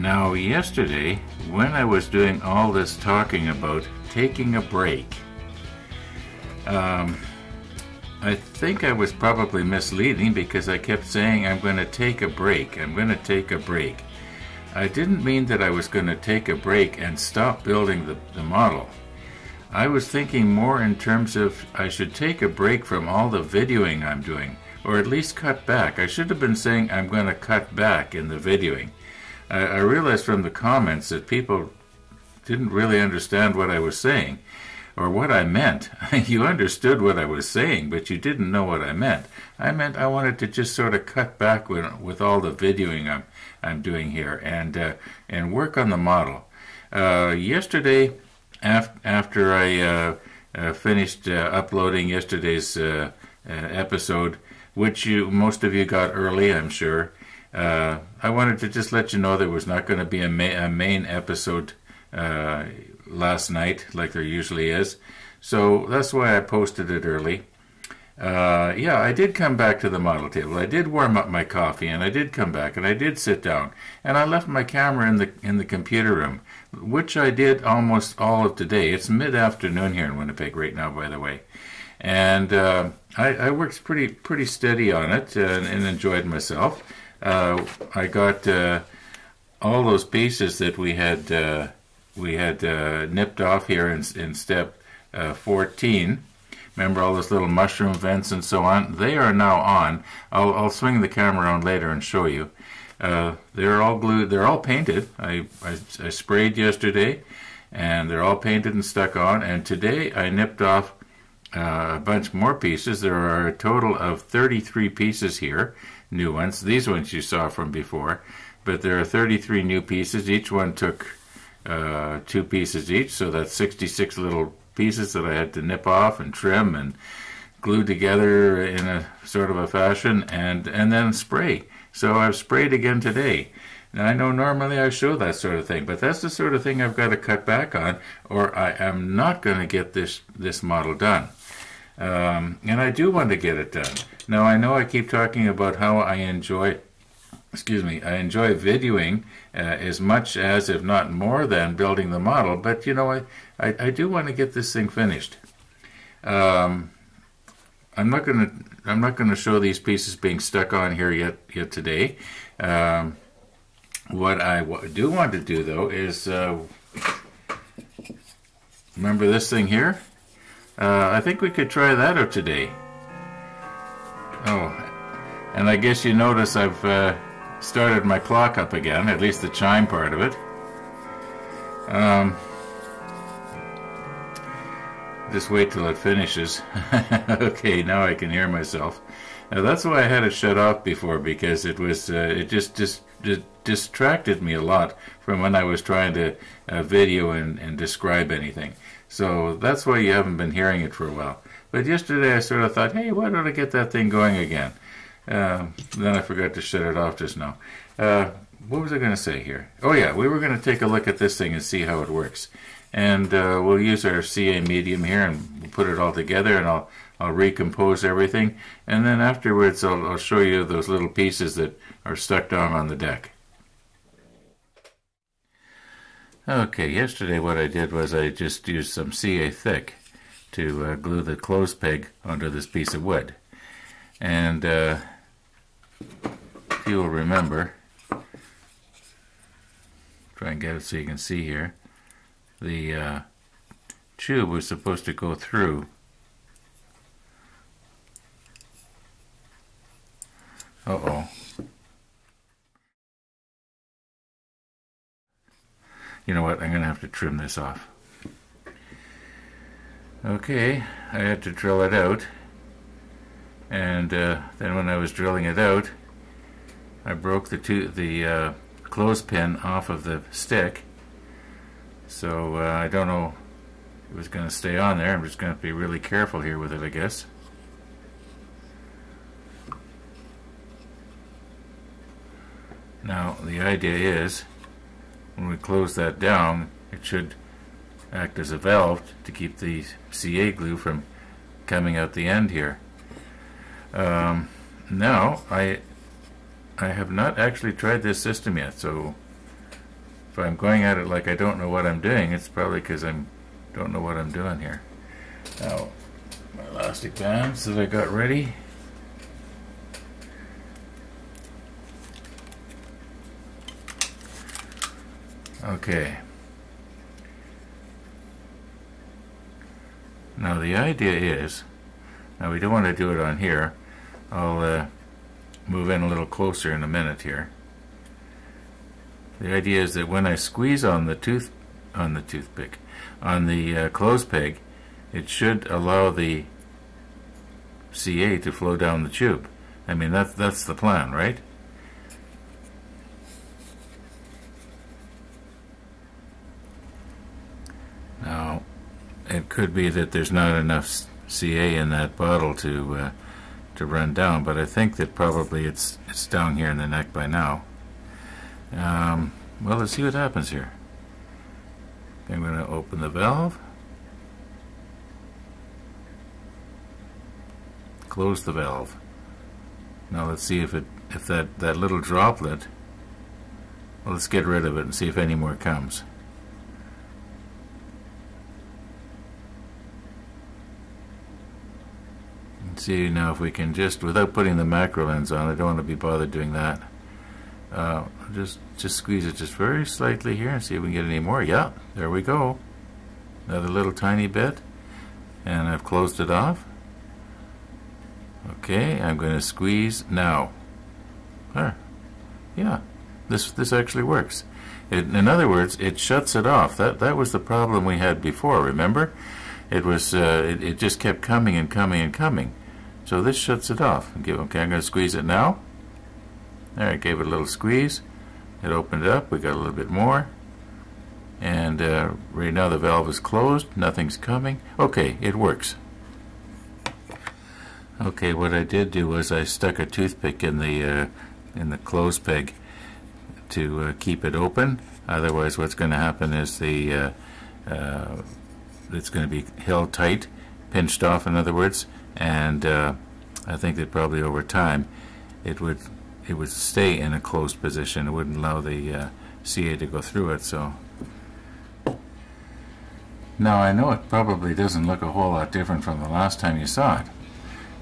Now yesterday, when I was doing all this talking about taking a break, I think I was probably misleading because I kept saying I'm going to take a break, I'm going to take a break. I didn't mean that I was going to take a break and stop building the model. I was thinking more in terms of I should take a break from all the videoing I'm doing, or at least cut back. I should have been saying I'm going to cut back in the videoing. I realized from the comments that people didn't really understand what I was saying or what I meant. You understood what I was saying, but you didn't know what I meant. I meant I wanted to just sort of cut back with all the videoing I'm doing here and work on the model. Yesterday, after I finished uploading yesterday's episode, which most of you got early, I'm sure, I wanted to just let you know there was not going to be a main episode last night like there usually is, so that's why I posted it early. Yeah, I did come back to the model table. I did warm up my coffee, and I did come back, and I did sit down, and I left my camera in the computer room, which I did almost all of today. It's mid-afternoon here in Winnipeg right now, by the way, and I worked pretty steady on it and enjoyed myself. I got all those pieces that we had nipped off here in step 14. Remember all those little mushroom vents and so on? They are now on. I'll swing the camera on later and show you. They're all glued. They're all painted. I sprayed yesterday, and they're all painted and stuck on. And today I nipped off a bunch more pieces. There are a total of 33 pieces here, new ones. These ones you saw from before, but there are 33 new pieces. Each one took 2 pieces each, so that's 66 little pieces that I had to nip off and trim and glue together in a sort of a fashion, and then spray. So I've sprayed again today. Now I know normally I show that sort of thing, but that's the sort of thing I've got to cut back on, or I am not going to get this model done. And I do want to get it done. Now I know I keep talking about how I enjoy, excuse me, I enjoy videoing as much as, if not more than, building the model. But, you know, I do want to get this thing finished. I'm not going to show these pieces being stuck on here yet today. What I do want to do, though, is remember this thing here? I think we could try that out today. Oh, and I guess you notice I've started my clock up again, at least the chime part of it. Just wait till it finishes. Okay, now I can hear myself. Now, that's why I had it shut off before, because it was it distracted me a lot from when I was trying to video and describe anything. So that's why you haven't been hearing it for a while. But yesterday I sort of thought, hey, why don't I get that thing going again? Then I forgot to shut it off just now. What was I going to say here? Oh yeah, we were going to take a look at this thing and see how it works. And we'll use our CA medium here and we'll put it all together, and I'll recompose everything. And then afterwards I'll show you those little pieces that are stuck down on the deck. Okay, yesterday what I did was I just used some CA thick to glue the clothes peg onto this piece of wood. And if you'll remember, try and get it so you can see here, the tube was supposed to go through. Uh-oh. You know what, I'm going to have to trim this off. Okay, I had to drill it out. And then when I was drilling it out, I broke the clothespin off of the stick. So I don't know if it was going to stay on there. I'm just going to be really careful here with it, I guess. Now the idea is, when we close that down, it should act as a valve to keep the CA glue from coming out the end here. Now I have not actually tried this system yet, so If I'm going at it like I don't know what I'm doing, it's probably because I don't know what I'm doing here. Now, my elastic bands that I got ready. Okay. Now the idea is, now we don't want to do it on here. I'll move in a little closer in a minute here. The idea is that when I squeeze on the clothes peg, it should allow the CA to flow down the tube. I mean, that's the plan, right? Now, it could be that there's not enough CA in that bottle to run down, but I think that probably it's down here in the neck by now. Well, let's see what happens here. I'm going to open the valve, close the valve. Now let's see if that little droplet. Well, let's get rid of it and see if any more comes. And see now if we can just, without putting the macro lens on, I don't want to be bothered doing that. Just squeeze it just very slightly here and see if we can get any more. Yeah, there we go. Another little tiny bit, and I've closed it off. Okay, I'm going to squeeze now. There. Yeah, this actually works. In other words, it shuts it off. That was the problem we had before. Remember, it was it just kept coming and coming and coming. So this shuts it off. Okay, I'm going to squeeze it now. There, I gave it a little squeeze. It opened up. We got a little bit more. And right now the valve is closed. Nothing's coming. Okay, it works. Okay, what I did do was I stuck a toothpick in the clothes peg to keep it open. Otherwise, what's going to happen is the it's going to be held tight, pinched off, in other words. And I think that probably over time it would stay in a closed position. It wouldn't allow the CA to go through it. So now I know it probably doesn't look a whole lot different from the last time you saw it,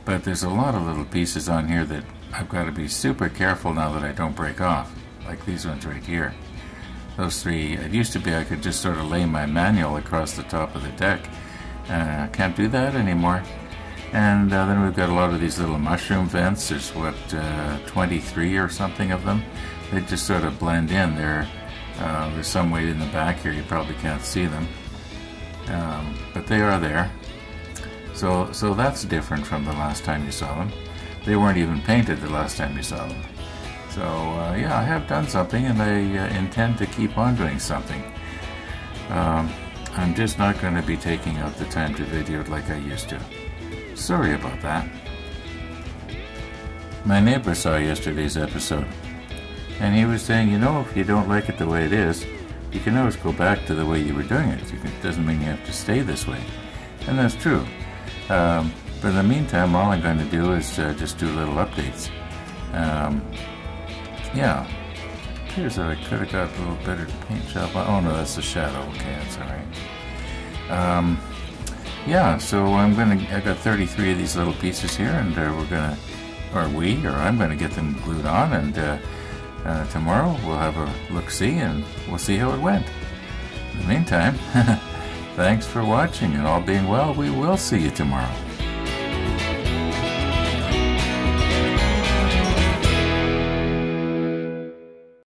but there's a lot of little pieces on here that I've got to be super careful now that I don't break off, like these ones right here. Those three, it used to be I could just sort of lay my manual across the top of the deck. I can't do that anymore. And then we've got a lot of these little mushroom vents. There's what, 23 or something of them. They just sort of blend in. There's some way in the back here, you probably can't see them, but they are there. So that's different from the last time you saw them. They weren't even painted the last time you saw them. So yeah, I have done something, and I intend to keep on doing something. I'm just not going to be taking out the time to video it like I used to. Sorry about that. My neighbor saw yesterday's episode, and he was saying, you know, if you don't like it the way it is, you can always go back to the way you were doing it. It doesn't mean you have to stay this way. And that's true. But in the meantime, all I'm going to do is just do little updates. Yeah. Here's that I could have got a little better paint job. Oh no, that's the shadow. Okay, that's alright. Yeah, so I got 33 of these little pieces here, and I'm going to get them glued on, and tomorrow we'll have a look-see, and we'll see how it went. In the meantime, thanks for watching, and all being well, we will see you tomorrow.